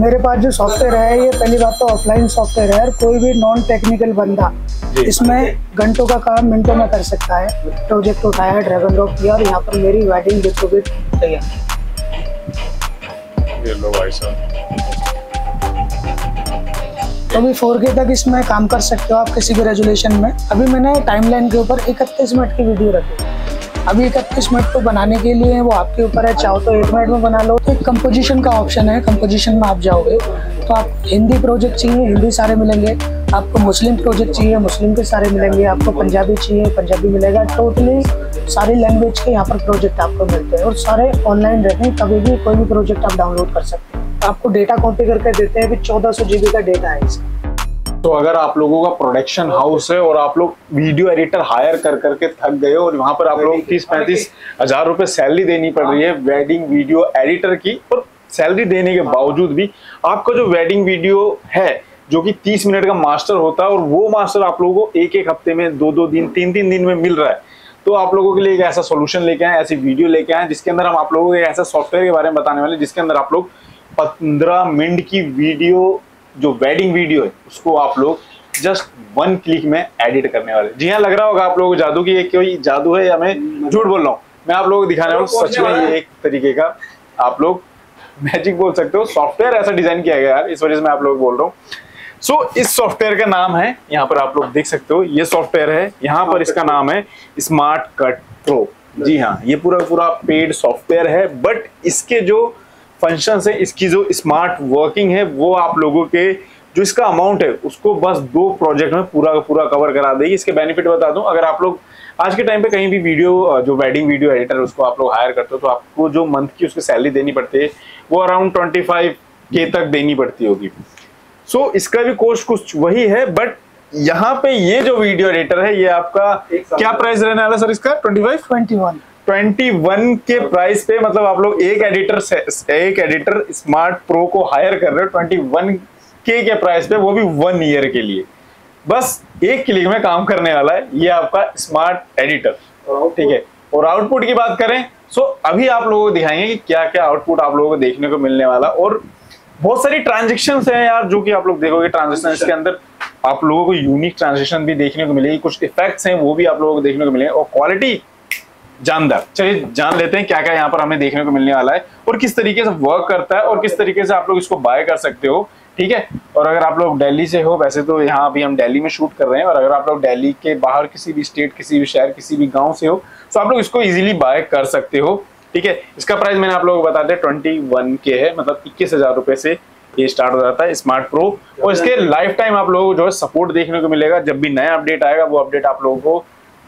मेरे पास जो सॉफ्टवेयर है ये पहली बात तो ऑफलाइन सॉफ्टवेयर है। कोई भी नॉन टेक्निकल बंदा इसमें घंटों का काम मिनटों में कर सकता है। प्रोजेक्ट उठाया, ड्रैगन ड्रॉप किया और यहाँ पर मेरी वेडिंग देखो भी तैयार है। अभी 4K तक इसमें काम कर सकते हो आप किसी भी रेजुलेशन में। अभी मैंने टाइमलाइन के ऊपर 31 मिनट की वीडियो रखी। अभी 31 मिनट को बनाने के लिए वो आपके ऊपर है, चाहो तो 1 मिनट में बना लो। तो एक कंपोजिशन का ऑप्शन है, कंपोजिशन में आप जाओगे तो आप हिंदी प्रोजेक्ट चाहिए हिंदी सारे मिलेंगे, आपको मुस्लिम प्रोजेक्ट चाहिए मुस्लिम के सारे मिलेंगे, आपको पंजाबी चाहिए पंजाबी मिलेगा। टोटली सारी लैंग्वेज के यहाँ पर प्रोजेक्ट आपको मिलते हैं और सारे ऑनलाइन रहते हैं, कभी भी कोई भी प्रोजेक्ट आप डाउनलोड कर सकते हैं। आपको डेटा कॉपी करके देते हैं कि 1400 GB का डेटा है इसका। तो अगर आप लोगों का प्रोडक्शन हाउस है और आप लोग वीडियो एडिटर हायर कर करके थक गए हो और वहाँ पर आप लोगों को 30-35 हज़ार रुपये सैलरी देनी पड़ रही है वेडिंग वीडियो एडिटर की, और सैलरी देने के बावजूद भी आपका जो वेडिंग वीडियो है जो कि 30 मिनट का मास्टर होता है और वो मास्टर आप लोगों को एक एक हफ्ते में 2-2 दिन 3-3 दिन में मिल रहा है, तो आप लोगों के लिए एक ऐसा सोल्यूशन लेके आए, ऐसी वीडियो लेके आए जिसके अंदर हम आप लोगों को ऐसा सॉफ्टवेयर के बारे में बताने वाले जिसके अंदर आप लोग 15 मिनट की वीडियो जो वेडिंग वीडियो है उसको आप लोग जस्ट 1 क्लिक में एडिट करने वाले। जी हाँ, लग रहा होगा आप लोगों को जादू की, ये कोई जादू है या मैं झूठ बोल रहा हूँ। मैं आप लोगों को दिखाने वाला हूँ सच में ये एक तरीके का आप लोग मैजिक बोल सकते हो, सॉफ्टवेयर ऐसा डिजाइन किया गया यार, इस वजह से मैं आप लोग बोल रहा हूँ। सो इस सॉफ्टवेयर का नाम है, यहाँ पर आप लोग देख सकते हो ये सॉफ्टवेयर है, यहाँ पर इसका नाम है स्मार्ट कट प्रो। जी हाँ, ये पूरा पूरा पेड सॉफ्टवेयर है, बट इसके जो फंक्शन है, इसकी जो स्मार्ट वर्किंग है वो आप लोगों के जो इसका अमाउंट है उसको बस 2 प्रोजेक्ट में पूरा पूरा कवर करा देगी। इसके बेनिफिट बता दूं, अगर आप लोग आज के टाइम पे कहीं भी वीडियो जो वेडिंग वीडियो एडिटर उसको आप लोग हायर करते हो तो आपको जो मंथ की उसकी सैलरी देनी पड़ती है वो अराउंड 25K तक देनी पड़ती होगी। सो इसका भी कोर्स कुछ वही है, बट यहाँ पे ये जो वीडियो एडिटर है ये आपका क्या प्राइस रहने वाला सर इसका? 21 के प्राइस पे, मतलब आप लोग एक एडिटर स्मार्ट प्रो को हायर कर रहे हो 21K के प्राइस पे, वो भी 1 ईयर के लिए। बस 1 क्लिक में काम करने वाला है ये आपका स्मार्ट एडिटर, ठीक है। और आउटपुट की बात करें सो अभी आप लोगों को दिखाएंगे कि क्या क्या आउटपुट आप लोगों को देखने को मिलने वाला। और बहुत सारी ट्रांजेक्शन्स हैं यार जो कि आप लोग देखोगे, ट्रांजेक्शन्स के अंदर आप लोगों को यूनिक ट्रांजेक्शन भी देखने को मिलेगी, कुछ इफेक्ट्स हैं वो भी आप लोगों को देखने को मिलेंगे और क्वालिटी जानदार। चलिए जान लेते हैं क्या क्या यहाँ पर हमें देखने को मिलने वाला है और किस तरीके से वर्क करता है और किस तरीके से आप लोग इसको बाय कर सकते हो, ठीक है। और अगर आप लोग दिल्ली से हो, वैसे तो यहाँ अभी हम दिल्ली में शूट कर रहे हैं, और अगर आप लोग दिल्ली के बाहर किसी भी स्टेट किसी भी शहर किसी भी गाँव से हो तो आप लोग इसको ईजिली बाय कर सकते हो, ठीक है। इसका प्राइस मैंने आप लोगों को बता दिया 21K है, मतलब 21,000 रुपये से ये स्टार्ट हो जाता है स्मार्ट प्रो। और इसके लाइफ टाइम आप लोगों को जो है सपोर्ट देखने को मिलेगा, जब भी नया अपडेट आएगा वो अपडेट आप लोगों को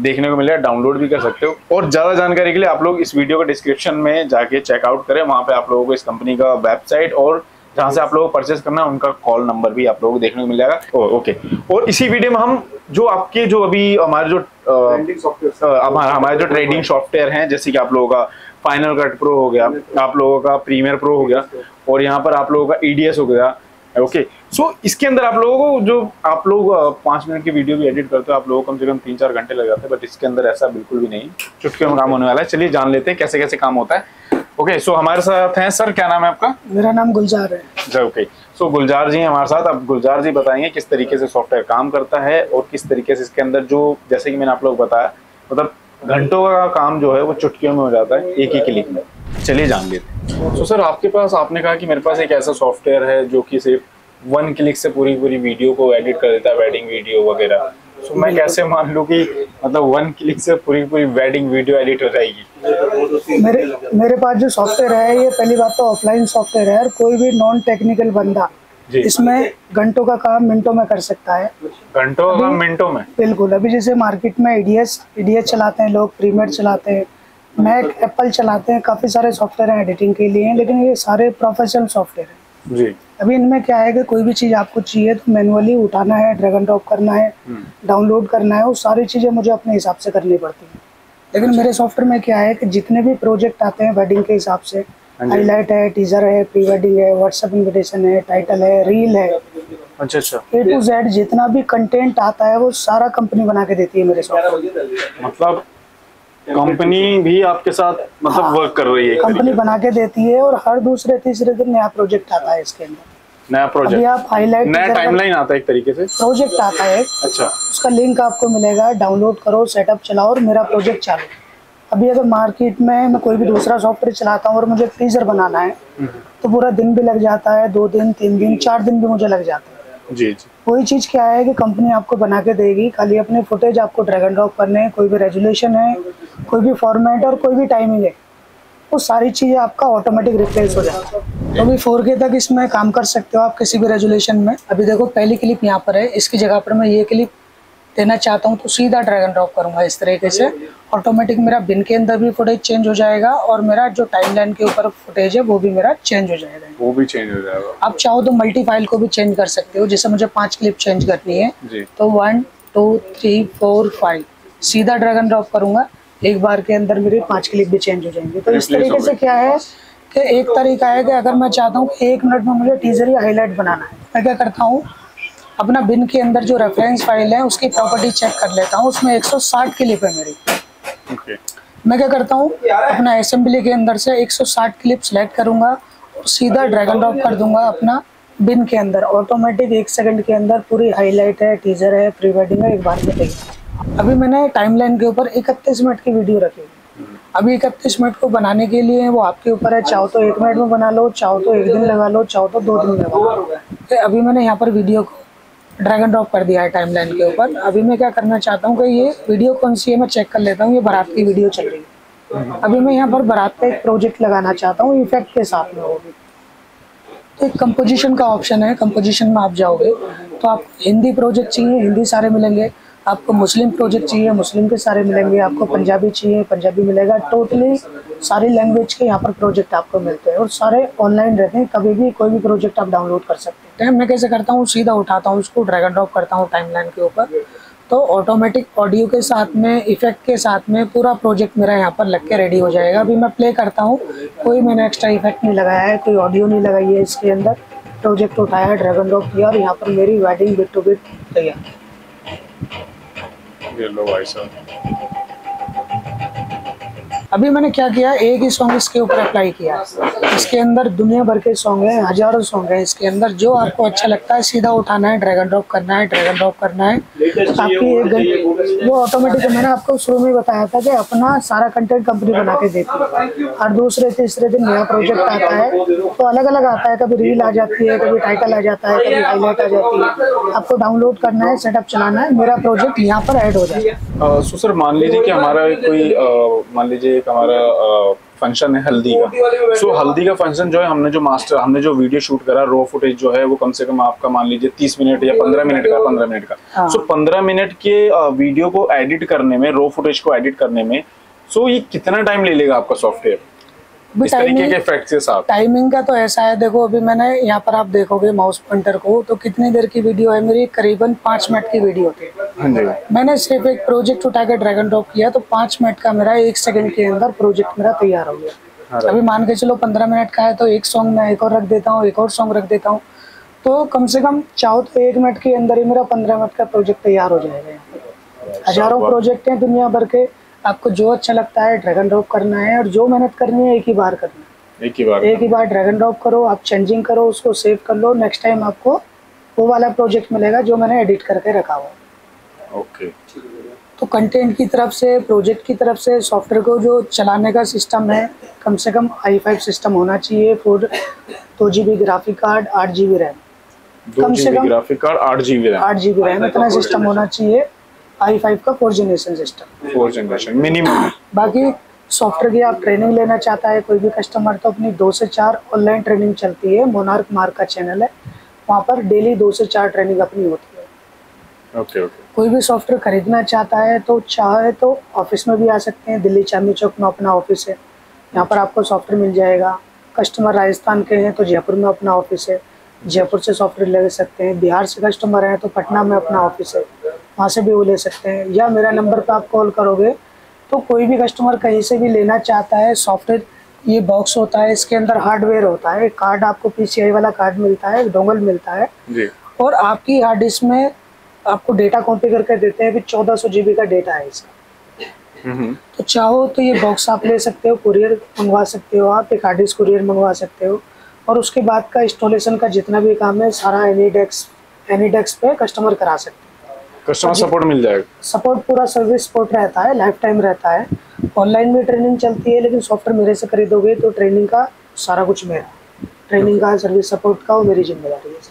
देखने को मिलेगा, डाउनलोड भी कर सकते हो। और ज्यादा जानकारी के लिए आप लोग इस वीडियो के डिस्क्रिप्शन में जाके चेकआउट करें, वहां पे आप लोगों को इस कंपनी का वेबसाइट और जहां से आप लोगों को परचेस करना है उनका कॉल नंबर भी आप लोगों को देखने को मिल जाएगा। ओके, और इसी वीडियो में हम जो आपके जो अभी हमारे जो हमारे जो ट्रेडिंग सॉफ्टवेयर है जैसे कि आप लोगों का फाइनल कट प्रो हो गया, आप लोगों का प्रीमियर प्रो हो गया और यहाँ पर आप लोगों का EDIUS हो गया। ओके, सो इसके अंदर आप लोगों को जो आप लोग 5 मिनट की वीडियो भी एडिट करते हो आप लोगों को कम से कम 3-4 घंटे लग जाते हैं, बट इसके अंदर ऐसा बिल्कुल भी नहीं, चुटकी में काम होने वाला है। चलिए जान लेते हैं कैसे कैसे काम होता है। ओके, सो हमारे साथ हैं सर, क्या नाम है आपका? मेरा नाम गुलजार है। ओके, सो गुलजार जी हमारे साथ। अब गुलजार जी बताएंगे किस तरीके से सॉफ्टवेयर काम करता है और किस तरीके से इसके अंदर जो जैसे कि मैंने आप लोग बताया मतलब घंटों का काम जो है वो चुटकियों में हो जाता है एक ही क्लिक में। चलिए जान लेते हैं। तो सर आपके पास, आपने कहा कि मेरे पास एक ऐसा सॉफ्टवेयर है जो कि सिर्फ 1 क्लिक से पूरी वीडियो को एडिट कर देता है, वेडिंग वीडियो वगैरह। तो मैं कैसे मान लूँ कि मतलब 1 क्लिक से पूरी वेडिंग वीडियो एडिट हो जाएगी? मेरे पास जो सॉफ्टवेयर है ये पहली बात तो ऑफलाइन सॉफ्टवेयर है और कोई भी नॉन टेक्निकल बंदा इसमें घंटों का काम मिनटों में कर सकता है। घंटों का काम मिनटों में, बिल्कुल। अभी जैसे मार्केट में EDIUS चलाते हैं लोग, प्रीमियर चलाते हैं, मैक एप्पल चलाते हैं, काफी सारे सॉफ्टवेयर हैं एडिटिंग के लिए, लेकिन ये सारे प्रोफेशनल सॉफ्टवेयर हैं जी। अभी इनमें क्या है कि कोई भी चीज आपको चाहिए तो मैनुअली उठाना है, ड्रैग एंड ड्रॉप करना है, डाउनलोड करना है, वो सारी चीजें मुझे अपने हिसाब से करनी पड़ती है। लेकिन मेरे सॉफ्टवेयर में क्या है कि जितने भी प्रोजेक्ट आते हैं वेडिंग के हिसाब से, हाईलाइट है, टीजर है, प्री वेडिंग है, व्हाट्सएप इन्विटेशन है, टाइटल है, रील है, अच्छा, A to Z जितना भी कंटेंट आता है वो सारा कंपनी बना के देती है मेरे सॉफ्टवेयर। मतलब कंपनी भी आपके साथ मतलब वर्क कर रही है, कंपनी बना के देती है और हर दूसरे तीसरे दिन नया प्रोजेक्ट आता है इसके अंदर। नया प्रोजेक्ट आप हाईलाइट, नया टाइमलाइन आता है एक तरीके से, प्रोजेक्ट आता है। अच्छा, उसका लिंक आपको मिलेगा, डाउनलोड करो, सेटअप चलाओ और मेरा प्रोजेक्ट चालू। अभी अगर मार्केट में मैं कोई भी दूसरा सॉफ्टवेयर चलाता हूँ और मुझे फ्रीजर बनाना है तो पूरा दिन भी लग जाता है, 2 दिन 3 दिन 4 दिन भी मुझे लग जाता है। जी जी, वही चीज़ क्या है कि कंपनी आपको बना के देगी, खाली अपने फुटेज आपको ड्रैग एंड ड्रॉप करने हैं, कोई भी रेजुलेशन है, कोई भी फॉर्मेट और कोई भी टाइमिंग है, वो सारी चीज़ें आपका ऑटोमेटिक रिप्लेस हो जाता है। तो अभी 4K तक इसमें काम कर सकते हो आप किसी भी रेजुलेशन में। अभी देखो पहली क्लिप यहाँ पर है, इसकी जगह पर मैं ये क्लिप देना चाहता हूँ तो सीधा ड्रैग एंड ड्रॉप करूँगा। इस तरीके से ऑटोमेटिक मेरा बिन के अंदर भी फुटेज चेंज हो जाएगा और मेरा जो टाइमलाइन के ऊपर फुटेज है वो भी मेरा चेंज हो जाएगा, वो भी चेंज हो जाएगा। आप चाहो तो मल्टी फाइल को भी चेंज कर सकते हो, जैसे मुझे 5 क्लिप चेंज करनी है तो 1 2 3 4 5 सीधा ड्रैग एंड ड्रॉप करूँगा, एक बार के अंदर मेरी 5 क्लिप भी चेंज हो जाएंगी। तो इस तरीके से क्या है कि एक तरीका है कि अगर मैं चाहता हूँ 1 मिनट में मुझे टीजर या हाईलाइट बनाना है, मैं क्या करता हूँ अपना बिन के अंदर जो रेफरेंस फाइल है उसकी प्रॉपर्टी चेक कर लेता हूँ, उसमें 160 क्लिप है मेरी। मैं क्या करता हूँ अपना असेंबली के अंदर से 160 क्लिप सेलेक्ट करूँगा और सीधा ड्रैग एंड ड्रॉप कर दूंगा अपना बिन के अंदर, ऑटोमेटिक 1 सेकंड के अंदर पूरी हाईलाइट है, टीजर है, प्री वेडिंग है, एक बार में देखें। अभी मैंने टाइमलाइन के ऊपर 31 मिनट की वीडियो रखी है। अभी 31 मिनट को बनाने के लिए वो आपके ऊपर है, चाहो तो 1 मिनट में बना लो, चाहो तो 1 दिन लगा लो, चाहो तो 2 दिन लगा लो। अभी मैंने यहाँ पर वीडियो को ड्रैग एंड ड्रॉप कर दिया है टाइमलाइन के ऊपर। अभी मैं क्या करना चाहता हूँ कि ये वीडियो कौन सी है मैं चेक कर लेता हूँ, ये बारात की वीडियो चल रही है। अभी मैं यहाँ पर बारात का एक प्रोजेक्ट लगाना चाहता हूँ, इफेक्ट के साथ में होगी तो एक कंपोजिशन का ऑप्शन है, कंपोजिशन में आप जाओगे तो आप हिंदी प्रोजेक्ट चाहिए हिंदी सारे मिलेंगे, आपको मुस्लिम प्रोजेक्ट चाहिए मुस्लिम के सारे मिलेंगे, आपको पंजाबी चाहिए पंजाबी मिलेगा। टोटली सारी लैंग्वेज के यहाँ पर प्रोजेक्ट आपको मिलते हैं और सारे ऑनलाइन रहते हैं, कभी भी कोई भी प्रोजेक्ट आप डाउनलोड कर सकते हैं। टाइम मैं कैसे करता हूँ, सीधा उठाता हूँ उसको, ड्रैग एंड ड्रॉप करता हूँ टाइमलाइन के ऊपर तो ऑटोमेटिक ऑडियो के साथ में, इफेक्ट के साथ में पूरा प्रोजेक्ट मेरा यहाँ पर लग के रेडी हो जाएगा। अभी मैं प्ले करता हूँ, कोई मैंने एक्स्ट्रा इफेक्ट नहीं लगाया है, कोई ऑडियो नहीं लगाई है, इसके अंदर प्रोजेक्ट उठाया है, ड्रैग एंड ड्रॉप किया और यहाँ पर मेरी वेडिंग बिट टू बिट तैयार है। अभी मैंने क्या किया, एक ही सॉन्ग इसके ऊपर अप्लाई किया, इसके अंदर दुनिया भर के सॉन्ग हैं, हजारों सॉन्ग हैं इसके अंदर, जो आपको अच्छा लगता है सीधा उठाना है, ड्रैग एंड ड्रॉप करना है, ड्रैग एंड ड्रॉप करना है। आपकी एक घंटे वो ऑटोमेटिक, मैंने आपको शुरू में बताया था कि अपना सारा कंटेंट कंपनी बना के देती है, हर दूसरे तीसरे दिन नया प्रोजेक्ट आता है तो अलग अलग आता है, कभी रील आ जाती है, कभी टाइटल आ जाता है, कभी हाईलाइट आ जाती है। आपको डाउनलोड करना है, सेटअप चलाना है, मेरा प्रोजेक्ट यहाँ पर ऐड हो जाएगा। सो सर मान लीजिए कि हमारा कोई मान लीजिए हमारा फंक्शन है हल्दी का, सो हल्दी का फंक्शन जो है हमने जो वीडियो शूट करा, रॉ फुटेज जो है वो कम से कम आपका मान लीजिए 30 मिनट या 15 मिनट का 15 मिनट का। सो 15 मिनट के वीडियो को एडिट करने में, रॉ फुटेज को एडिट करने में सो ये कितना टाइम ले लेगा आपका सॉफ्टवेयर इस तरीके के इफेक्ट्स के साथ? टाइमिंग का तो ऐसा है, देखो अभी मैंने यहाँ पर आप देखोगे माउस पॉइंटर को तो कितनी देर की वीडियो है मेरी, करीबन 5 मिनट की वीडियो थी। मैंने सिर्फ एक प्रोजेक्ट उठाकर ड्रैग एंड ड्रॉप किया तो 5 मिनट का मेरा 1 सेकंड के अंदर प्रोजेक्ट मेरा तैयार हो गया। अभी मान के चलो 15 मिनट का है तो एक सॉन्ग मैं एक और रख देता हूँ, एक और सॉन्ग रख देता हूँ तो कम से कम चाहो तो 1 मिनट के अंदर ही मेरा 15 मिनट का प्रोजेक्ट तैयार हो जाएगा। हजारों प्रोजेक्ट हैं दुनिया भर के, आपको जो अच्छा लगता है ड्रैग एंड ड्रॉप करना है और जो मेहनत करनी है एक ही बार करना है, एक ही बार ड्रैग एंड ड्रॉप करो, आप चेंजिंग करो, उसको सेव कर लो, नेक्स्ट टाइम आपको वो वाला प्रोजेक्ट मिलेगा जो मैंने एडिट करके रखा हुआ। ओके, तो कंटेंट की तरफ से, प्रोजेक्ट की तरफ से, सॉफ्टवेयर को जो चलाने का सिस्टम है कम से कम i5 सिस्टम होना चाहिए, 4 2GB graphic card, 8GB RAM, कम से कम graphic card 8GB RAM, 8GB RAM इतना सिस्टम होना चाहिए, i5 का 4th generation system, 4th generation minimum. बाकी सॉफ्टवेयर की आप ट्रेनिंग लेना चाहता है कोई भी कस्टमर तो अपनी 2 से 4 ऑनलाइन ट्रेनिंग चलती है, मोनार्क मार्क का चैनल है, वहाँ पर डेली 2 से 4 ट्रेनिंग अपनी होती है। ओके। कोई भी सॉफ्टवेयर खरीदना चाहता है तो चाहे तो ऑफिस में भी आ सकते हैं, दिल्ली चांदनी चौक में अपना ऑफिस है, यहाँ पर आपको सॉफ्टवेयर मिल जाएगा। कस्टमर राजस्थान के हैं तो जयपुर में अपना ऑफिस है, जयपुर से सॉफ्टवेयर ले सकते हैं। बिहार से कस्टमर हैं तो पटना में अपना ऑफिस है, वहाँ से भी वो ले सकते हैं। या मेरा नंबर पर आप कॉल करोगे तो कोई भी कस्टमर कहीं से भी लेना चाहता है सॉफ्टवेयर, ये बॉक्स होता है, इसके अंदर हार्डवेयर होता है, कार्ड आपको PCI वाला कार्ड मिलता है, डोंगल मिलता है जी। और आपकी हार्ड डिस्क में आपको डेटा कॉपी करके देते हैं कि 1400 GB का डेटा है इसका। तो चाहो तो ये बॉक्स आप ले सकते हो, कुरियर मंगवा सकते हो आप, एक आर्टिस्ट कुरियर मंगवा सकते हो। और उसके बाद का इंस्टॉलेशन का जितना भी काम है सारा एनी डेस्क पे कस्टमर करा सकते हैं। कस्टमर सपोर्ट मिल जाएगा, सपोर्ट पूरा सर्विस सपोर्ट रहता है, लाइफ टाइम रहता है। ऑनलाइन में ट्रेनिंग चलती है लेकिन सॉफ्टवेयर मेरे से खरीदोगे तो ट्रेनिंग का सारा कुछ मेरा, ट्रेनिंग का सर्विस सपोर्ट का वो मेरी जिम्मेदारी है।